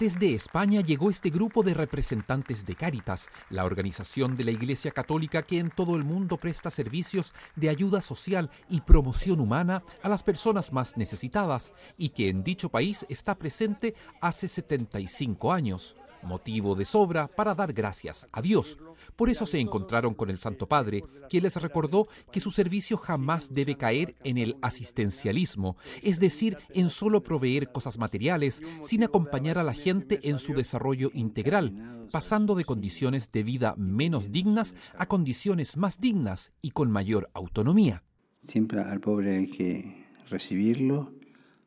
Desde España llegó este grupo de representantes de Cáritas, la organización de la Iglesia Católica que en todo el mundo presta servicios de ayuda social y promoción humana a las personas más necesitadas y que en dicho país está presente hace 75 años. Motivo de sobra para dar gracias a Dios. Por eso se encontraron con el Santo Padre, quien les recordó que su servicio jamás debe caer en el asistencialismo, es decir, en solo proveer cosas materiales, sin acompañar a la gente en su desarrollo integral, pasando de condiciones de vida menos dignas a condiciones más dignas y con mayor autonomía. Siempre al pobre hay que recibirlo,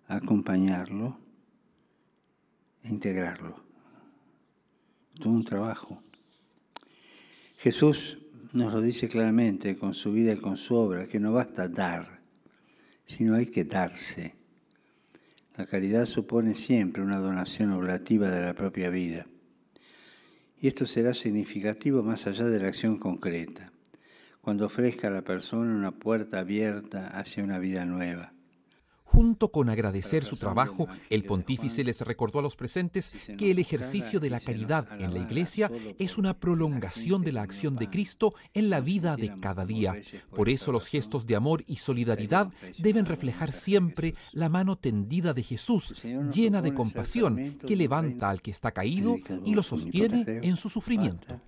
acompañarlo e integrarlo. Todo un trabajo. Jesús nos lo dice claramente con su vida y con su obra, que no basta dar, sino hay que darse. La caridad supone siempre una donación oblativa de la propia vida. Y esto será significativo más allá de la acción concreta, cuando ofrezca a la persona una puerta abierta hacia una vida nueva. Junto con agradecer su trabajo, el pontífice les recordó a los presentes que el ejercicio de la caridad en la Iglesia es una prolongación de la acción de Cristo en la vida de cada día. Por eso los gestos de amor y solidaridad deben reflejar siempre la mano tendida de Jesús, llena de compasión, que levanta al que está caído y lo sostiene en su sufrimiento.